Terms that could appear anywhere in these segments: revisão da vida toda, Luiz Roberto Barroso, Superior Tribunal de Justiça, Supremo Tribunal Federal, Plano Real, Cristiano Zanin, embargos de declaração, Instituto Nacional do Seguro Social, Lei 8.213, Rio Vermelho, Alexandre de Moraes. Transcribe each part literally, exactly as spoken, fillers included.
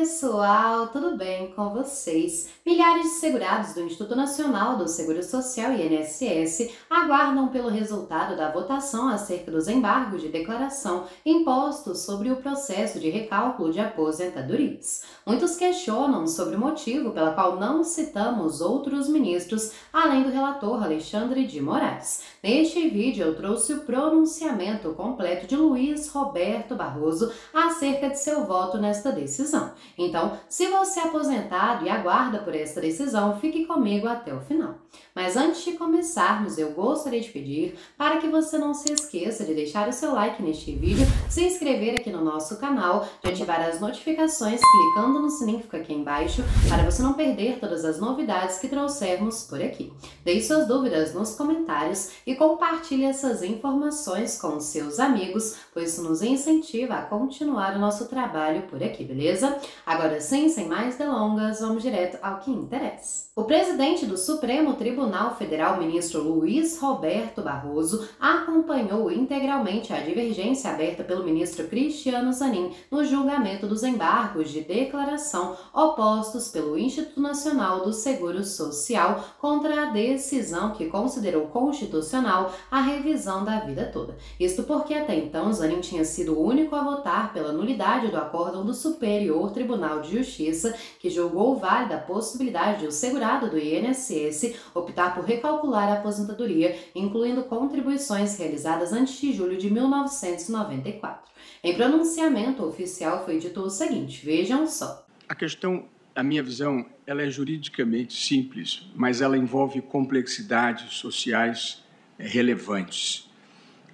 pessoal, tudo bem com vocês? Milhares de segurados do Instituto Nacional do Seguro Social e I N S S aguardam pelo resultado da votação acerca dos embargos de declaração impostos sobre o processo de recálculo de aposentadorias. Muitos questionam sobre o motivo pela qual não citamos outros ministros, além do relator Alexandre de Moraes. Neste vídeo eu trouxe o pronunciamento completo de Luiz Roberto Barroso acerca de seu voto nesta decisão. Então, se você é aposentado e aguarda por esta decisão, fique comigo até o final. Mas antes de começarmos, eu gostaria de pedir para que você não se esqueça de deixar o seu like neste vídeo, se inscrever aqui no nosso canal, de ativar as notificações clicando no sininho que fica aqui embaixo, para você não perder todas as novidades que trouxermos por aqui. Deixe suas dúvidas nos comentários e compartilhe essas informações com seus amigos, pois isso nos incentiva a continuar o nosso trabalho por aqui, beleza? Agora sim, sem mais delongas, vamos direto ao que interessa. O presidente do Supremo Tribunal Federal, ministro Luiz Roberto Barroso, acompanhou integralmente a divergência aberta pelo ministro Cristiano Zanin no julgamento dos embargos de declaração opostos pelo Instituto Nacional do Seguro Social contra a decisão que considerou constitucional a revisão da vida toda. Isto porque até então Zanin tinha sido o único a votar pela nulidade do acórdão do Superior Tribunal de Justiça, que julgou válida a possibilidade de o segurado do I N S S optar por recalcular a aposentadoria, incluindo contribuições realizadas antes de julho de mil novecentos e noventa e quatro. Em pronunciamento oficial foi dito o seguinte, vejam só. A questão, a minha visão, ela é juridicamente simples, mas ela envolve complexidades sociais relevantes.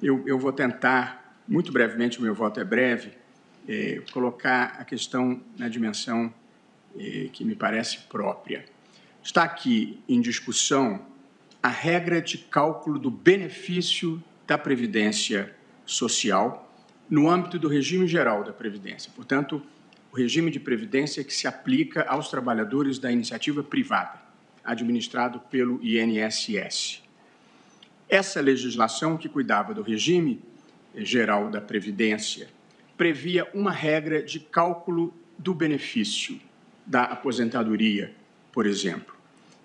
Eu, eu vou tentar, muito brevemente, o meu voto é breve, eh, colocar a questão na dimensão eh, que me parece própria. Está aqui em discussão a regra de cálculo do benefício da Previdência Social no âmbito do regime geral da Previdência. Portanto, o regime de Previdência que se aplica aos trabalhadores da iniciativa privada, administrado pelo I N S S. Essa legislação que cuidava do regime geral da Previdência previa uma regra de cálculo do benefício da aposentadoria, por exemplo.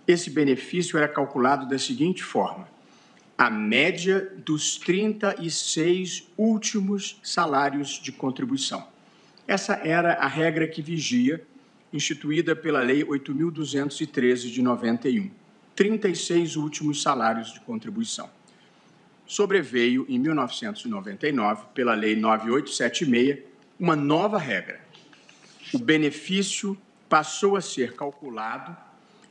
Esse benefício era calculado da seguinte forma: a média dos trinta e seis últimos salários de contribuição. Essa era a regra que vigia, instituída pela Lei oito mil duzentos e treze de noventa e um. trinta e seis últimos salários de contribuição. Sobreveio, em mil novecentos e noventa e nove, pela Lei nove mil oitocentos e setenta e seis, uma nova regra. O benefício passou a ser calculado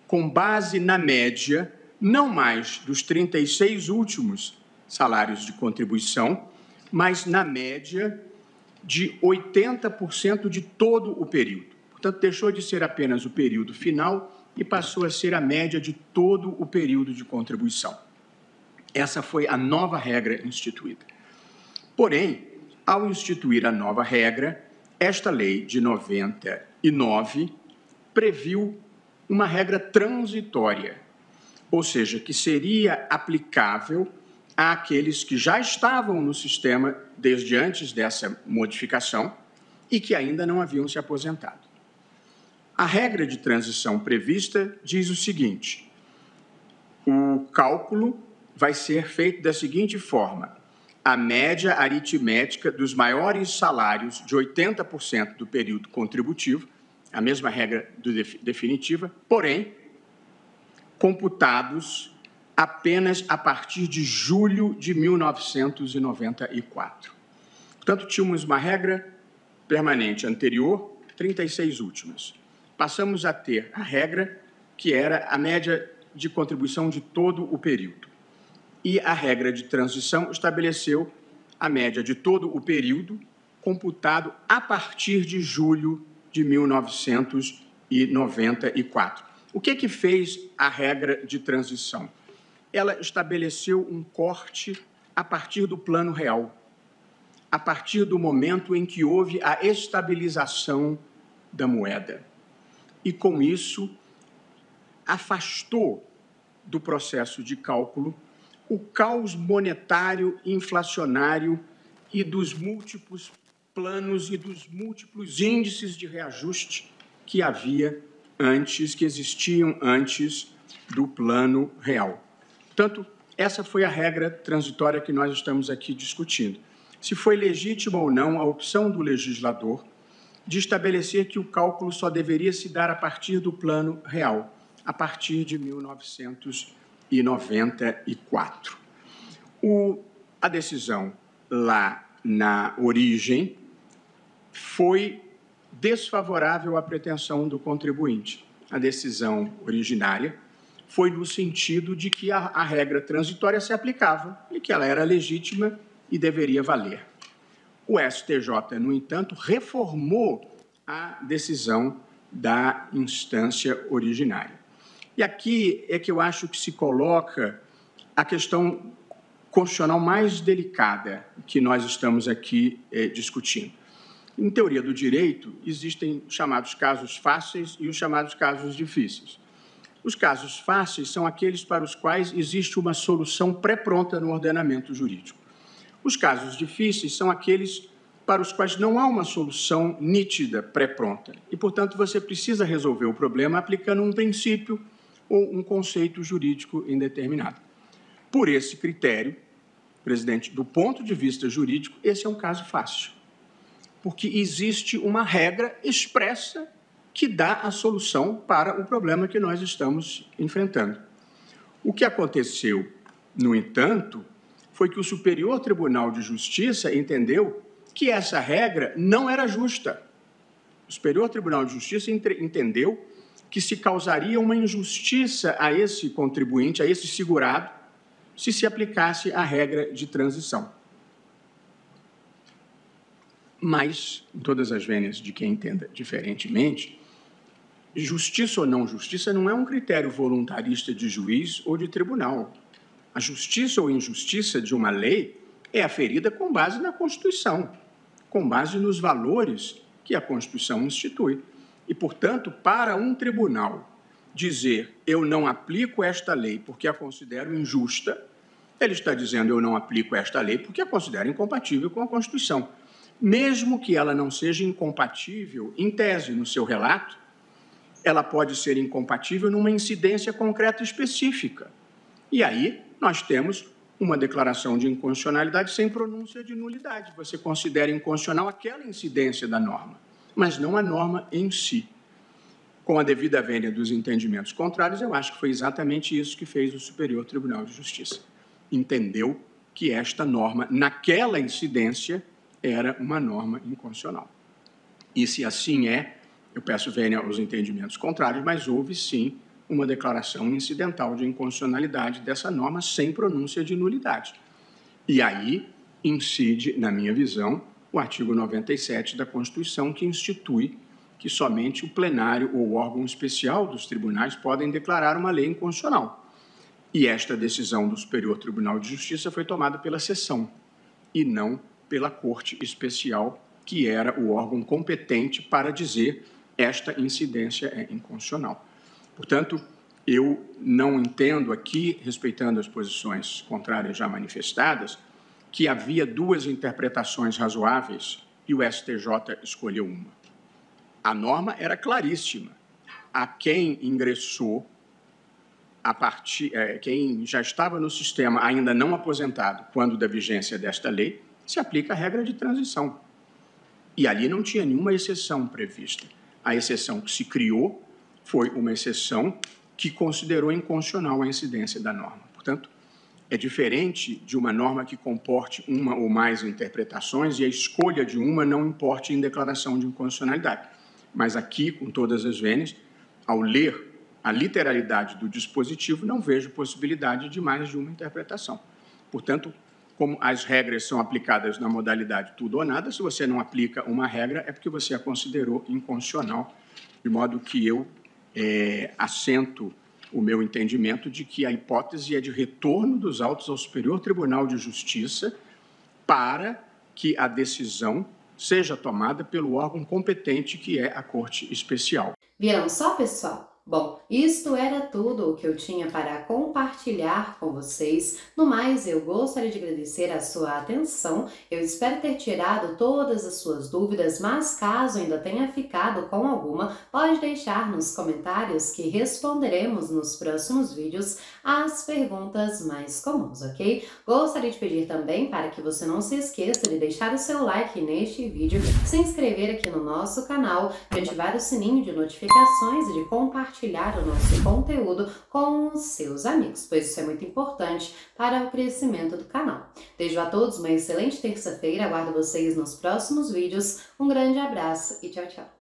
com base na média, não mais dos trinta e seis últimos salários de contribuição, mas na média de oitenta por cento de todo o período. Portanto, deixou de ser apenas o período final e passou a ser a média de todo o período de contribuição. Essa foi a nova regra instituída. Porém, ao instituir a nova regra, esta lei de noventa e nove previu uma regra transitória, ou seja, que seria aplicável àqueles que já estavam no sistema desde antes dessa modificação e que ainda não haviam se aposentado. A regra de transição prevista diz o seguinte: o cálculo vai ser feito da seguinte forma: a média aritmética dos maiores salários de oitenta por cento do período contributivo, a mesma regra do definitiva, porém, computados apenas a partir de julho de mil novecentos e noventa e quatro. Portanto, tínhamos uma regra permanente anterior, trinta e seis últimas. Passamos a ter a regra que era a média de contribuição de todo o período. E a regra de transição estabeleceu a média de todo o período, computado a partir de julho de mil novecentos e noventa e quatro. O que é que fez a regra de transição? Ela estabeleceu um corte a partir do Plano Real, a partir do momento em que houve a estabilização da moeda. E, com isso, afastou do processo de cálculo o caos monetário, inflacionário e dos múltiplos planos e dos múltiplos índices de reajuste que havia antes, que existiam antes do Plano Real. Portanto, essa foi a regra transitória que nós estamos aqui discutindo. Se foi legítima ou não a opção do legislador de estabelecer que o cálculo só deveria se dar a partir do Plano Real, a partir de mil novecentos e noventa e quatro. O, a decisão lá na origem foi desfavorável à pretensão do contribuinte. A decisão originária foi no sentido de que a, a regra transitória se aplicava e que ela era legítima e deveria valer. O S T J, no entanto, reformou a decisão da instância originária. E aqui é que eu acho que se coloca a questão constitucional mais delicada que nós estamos aqui eh, discutindo. Em teoria do direito, existem chamados casos fáceis e os chamados casos difíceis. Os casos fáceis são aqueles para os quais existe uma solução pré-pronta no ordenamento jurídico. Os casos difíceis são aqueles para os quais não há uma solução nítida, pré-pronta. E, portanto, você precisa resolver o problema aplicando um princípio ou um conceito jurídico indeterminado. Por esse critério, presidente, do ponto de vista jurídico, esse é um caso fácil, porque existe uma regra expressa que dá a solução para o problema que nós estamos enfrentando. O que aconteceu, no entanto, foi que o Superior Tribunal de Justiça entendeu que essa regra não era justa. O Superior Tribunal de Justiça entendeu que se causaria uma injustiça a esse contribuinte, a esse segurado, se se aplicasse a regra de transição. Mas, em todas as vênias de quem entenda diferentemente, justiça ou não justiça não é um critério voluntarista de juiz ou de tribunal. A justiça ou injustiça de uma lei é aferida com base na Constituição, com base nos valores que a Constituição institui. E, portanto, para um tribunal dizer eu não aplico esta lei porque a considero injusta, ele está dizendo eu não aplico esta lei porque a considero incompatível com a Constituição. Mesmo que ela não seja incompatível, em tese, no seu relato, ela pode ser incompatível numa incidência concreta específica. E aí nós temos uma declaração de inconstitucionalidade sem pronúncia de nulidade. Você considera inconstitucional aquela incidência da norma, mas não a norma em si. Com a devida vênia dos entendimentos contrários, eu acho que foi exatamente isso que fez o Superior Tribunal de Justiça. Entendeu que esta norma, naquela incidência, era uma norma inconstitucional. E se assim é, eu peço vênia aos entendimentos contrários, mas houve sim uma declaração incidental de inconstitucionalidade dessa norma sem pronúncia de nulidade. E aí incide, na minha visão, o artigo noventa e sete da Constituição, que institui que somente o plenário ou órgão especial dos tribunais podem declarar uma lei inconstitucional. E esta decisão do Superior Tribunal de Justiça foi tomada pela seção e não pela Corte Especial, que era o órgão competente para dizer esta incidência é inconstitucional. Portanto, eu não entendo aqui, respeitando as posições contrárias já manifestadas, que havia duas interpretações razoáveis e o S T J escolheu uma. A norma era claríssima. A quem ingressou, a partir, é, quem já estava no sistema ainda não aposentado quando da vigência desta lei, se aplica a regra de transição. E ali não tinha nenhuma exceção prevista. A exceção que se criou foi uma exceção que considerou inconstitucional a incidência da norma. Portanto, é diferente de uma norma que comporte uma ou mais interpretações e a escolha de uma não importe em declaração de inconstitucionalidade. Mas aqui, com todas as vênias, ao ler a literalidade do dispositivo, não vejo possibilidade de mais de uma interpretação. Portanto, como as regras são aplicadas na modalidade tudo ou nada, se você não aplica uma regra é porque você a considerou inconstitucional, de modo que eu É, assento o meu entendimento de que a hipótese é de retorno dos autos ao Superior Tribunal de Justiça para que a decisão seja tomada pelo órgão competente, que é a Corte Especial. Viram só, pessoal? Bom, isto era tudo o que eu tinha para compartilhar com vocês. No mais, eu gostaria de agradecer a sua atenção. Eu espero ter tirado todas as suas dúvidas, mas caso ainda tenha ficado com alguma, pode deixar nos comentários que responderemos nos próximos vídeos as perguntas mais comuns, ok? Gostaria de pedir também para que você não se esqueça de deixar o seu like neste vídeo, se inscrever aqui no nosso canal, de ativar o sininho de notificações e de compartilhar compartilhar o nosso conteúdo com os seus amigos, pois isso é muito importante para o crescimento do canal. Desejo a todos uma excelente terça-feira, aguardo vocês nos próximos vídeos, um grande abraço e tchau, tchau!